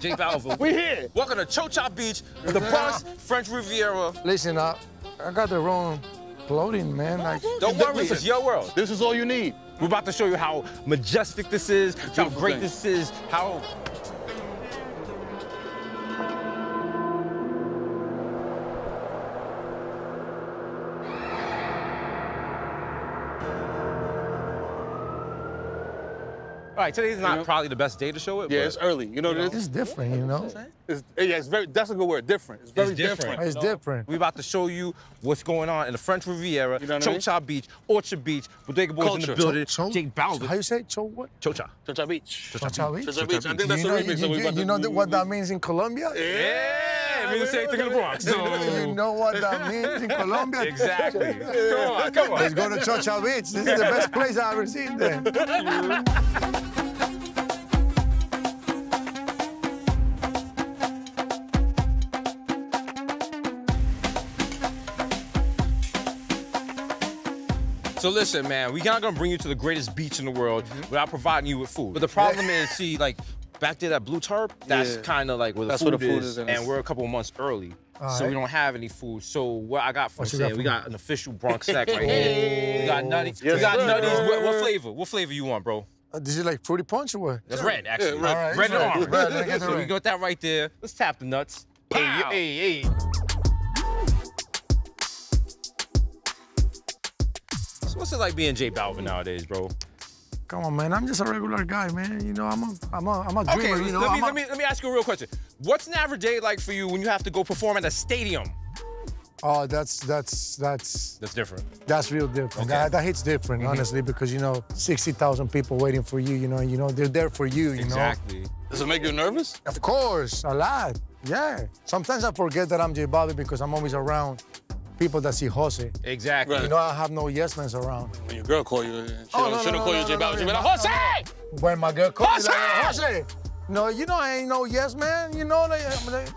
J Balvin. We here. Welcome to Chocha Beach, the Bronx, French Riviera. Listen, I got the wrong clothing, man. Like, don't worry, this is your world. This is all you need. We're about to show you how majestic this is, how great this is, how... All right, today's not probably the best day to show it. Yeah, but it's early. You know, it's different, you know? It's very, that's a good word, different. It's very different. It's different. We're about to show you what's going on in the French Riviera, you know Chocha Beach, Orchard Beach, Bodega Boys in the building, Jake Bowser. How you say it? What? Chocha. Chocha Beach. Chocha Beach? Chocha Beach. I think that's the remix that we got. You know what that means in Colombia? Yeah! It means the same thing in the Bronx. You know what that means in Colombia? Exactly. Come on, come on. Let's go to Chocha Beach. This is the best place I've ever seen there. So listen, man, we're not gonna bring you to the greatest beach in the world without providing you with food. But the problem is, see, like, back there, that blue tarp, that's kind of like where the food is, and we're a couple of months early, so we don't have any food. So what I got for today, we got an official Bronx snack right here. We got nutties. We got nutties. What flavor? What flavor you want, bro? This is like fruity punch or what? That's red, actually. Red and orange. So we got that right there. Let's tap the nuts. Hey, hey. What's it like being J Balvin nowadays, bro? Come on, man. I'm just a regular guy, man. You know, I'm a dreamer. Okay, you know, let me ask you a real question. What's an average day like for you when you have to go perform at a stadium? Oh, that's different. That's real different. Okay. That hits different, honestly, because you know, 60,000 people waiting for you. You know, they're there for you. You know. Does it make you nervous? Of course, a lot. Yeah. Sometimes I forget that I'm J Balvin because I'm always around people that see Jose. Exactly. Right. You know, I have no yes-mens around. When your girl call you, she don't call you J Balvin. She be like, Jose! When my girl calls me, like, Jose! No, you know, I ain't no yes-man. You know,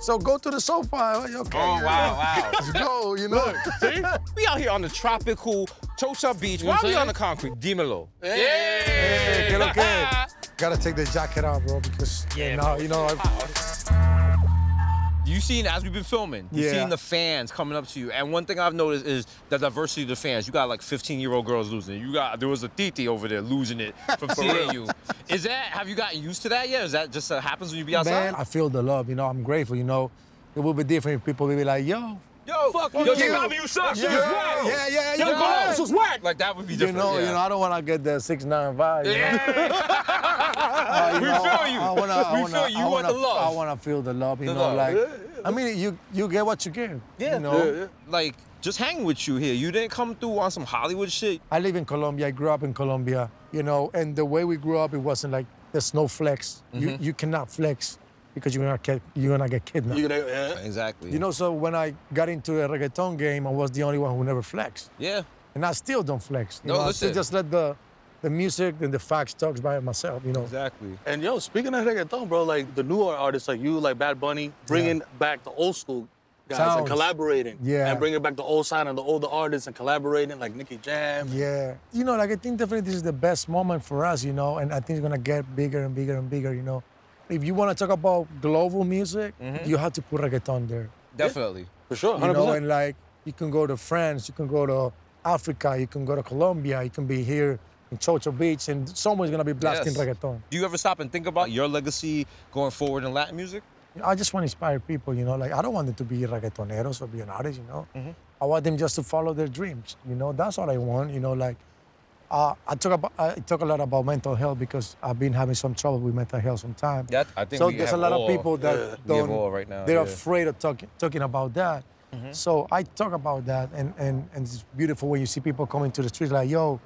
so go to the sofa. Okay. Oh, wow. Let's go, you know. Look, see? We out here on the tropical Chocha Beach. Why are we on the concrete? Dímelo. Hey! Hey, look good. Gotta take the jacket off, bro, because, you've seen, as we've been filming, you've seen the fans coming up to you. And one thing I've noticed is the diversity of the fans. You got like 15-year-old girls losing it. There was a Titi over there losing it from CAU. Have you gotten used to that yet? Is that just happens when you be outside? Man, I feel the love, you know, I'm grateful, you know. It would be different if people would be like, yo, fuck you. Yo, J Balvin, you suck. Yeah. Yo, Golos was whack. Like, that would be different. You know, I don't want to get that 6ix9ine vibe. Yeah. We feel you. I want to feel the love, you know, like, I mean, you get what you get. Yeah. You know? Like, just hang with you here. You didn't come through on some Hollywood shit. I live in Colombia. I grew up in Colombia, you know, and the way we grew up, it wasn't like, there's no flex. You cannot flex, because you're gonna get kidnapped. Exactly. You know, so when I got into the reggaeton game, I was the only one who never flexed. Yeah. And I still don't flex. You know, I still just let the music and the facts talk by myself, you know. Exactly. And yo, speaking of reggaeton, bro, like the newer artists like you, like Bad Bunny, bringing back the old school guys and collaborating. Yeah. And bringing back the old sound and the older artists and collaborating, like Nicky Jam. Yeah. You know, like I think definitely this is the best moment for us, you know, and I think it's gonna get bigger and bigger and bigger, you know. If you want to talk about global music, you have to put reggaeton there. Definitely. For sure, 100%. You know, and like, you can go to France, you can go to Africa, you can go to Colombia, you can be here in Chocha Beach, and someone's going to be blasting reggaeton. Do you ever stop and think about your legacy going forward in Latin music? I just want to inspire people, you know, like, I don't want them to be reggaetoneros or be an artist, you know? I want them just to follow their dreams, you know? That's all I want, you know, like, I talk a lot about mental health because I've been having some trouble with mental health sometimes. Yeah, I think so there's a lot of people that don't, right now. They're afraid of talking about that. So I talk about that, and it's beautiful when you see people coming to the streets like, yo,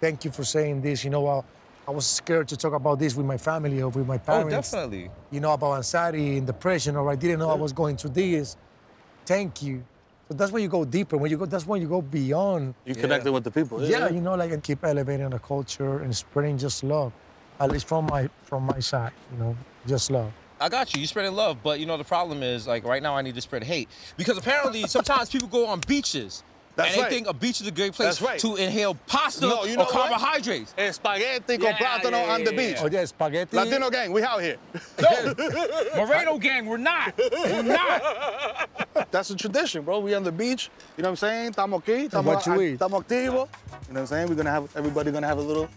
thank you for saying this. You know, I was scared to talk about this with my family or with my parents. Oh, definitely. You know, about anxiety and depression, or I didn't know I was going through this. Thank you. But that's when you go deeper. That's when you go beyond. You connected with the people. Yeah, you know, like, and keep elevating the culture and spreading just love, at least from my side, you know, just love. I got you. You're spreading love, but you know the problem is, like, right now I need to spread hate because apparently sometimes people go on beaches That's and right. They think a beach is a great place right. to inhale pasta no, you know or carbohydrates. What? Spaghetti con plátano on the beach. Oh, yeah, spaghetti. Latino gang, we out here. No. Moreno gang, we're not. We're not. That's a tradition, bro. We on the beach. You know what I'm saying? Estamos aquí. Estamos activo. You know what I'm saying? We're going to have, everybody going to have a little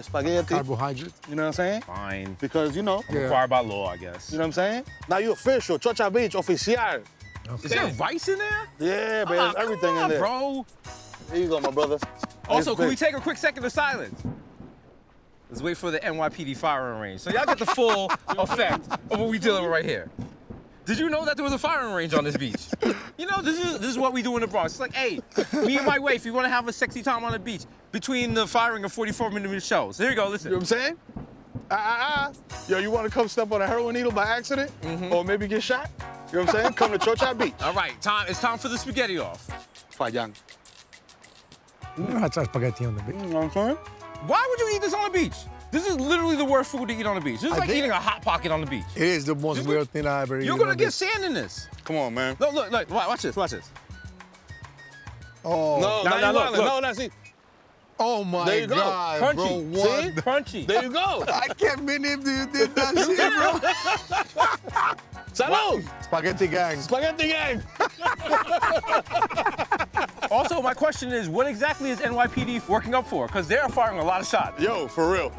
spaghetti. Carbohydrates. You know what I'm saying? Fine. Because, you know. Yeah. Required by law, I guess. You know what I'm saying? Now you official. Chocha Beach, oficial. Okay. Is there rice in there? Yeah, man, there's everything in there. Bro. Here you go, my brother. Also, can we take a quick second of silence? Let's wait for the NYPD firing range. So y'all get the full effect of what we dealing with right here. Did you know that there was a firing range on this beach? You know, this is what we do in the Bronx. It's like, hey, me and my wife, you want to have a sexy time on the beach between the firing of 44-millimeter shells. Here you go, listen. You know what I'm saying? Yo, you want to come step on a heroin needle by accident? Mm-hmm. Or maybe get shot? You know what I'm saying? Come to Chocha Beach. All right, it's time for the spaghetti off. Fayang. You know how to spaghetti on the beach. You know what I'm saying? Why would you eat this on the beach? This is literally the worst food to eat on the beach. This is like eating a Hot Pocket on the beach. It is the most weird thing I ever eaten. You're gonna get sand in this. Come on, man. No, look, watch this, watch this. Oh. No, see. Oh my there you go. God, crunchy. Bro, what? See? Crunchy. There you go. I can't believe you did that shit, bro. Salud! Spaghetti gang. Spaghetti gang. Also, my question is, what exactly is NYPD working up for? Because they're firing a lot of shots. Yo, for real.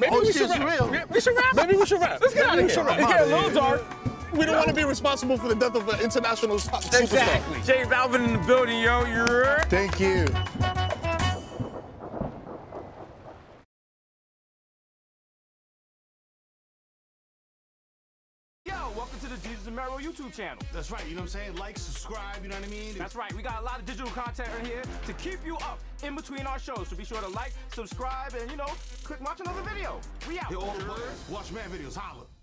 Maybe we should rap. Let's get out of here. It's getting a little dark. We don't want to be responsible for the death of an international superstar. Exactly. James Alvin in the building, yo. You're... Thank you. Welcome to the Jesus and Mero YouTube channel. That's right, you know what I'm saying? Like, subscribe, you know what I mean? That's right, we got a lot of digital content in here to keep you up in between our shows. So be sure to like, subscribe, and, you know, click watch another video. We out. Yo, old players, watch mad videos, holla.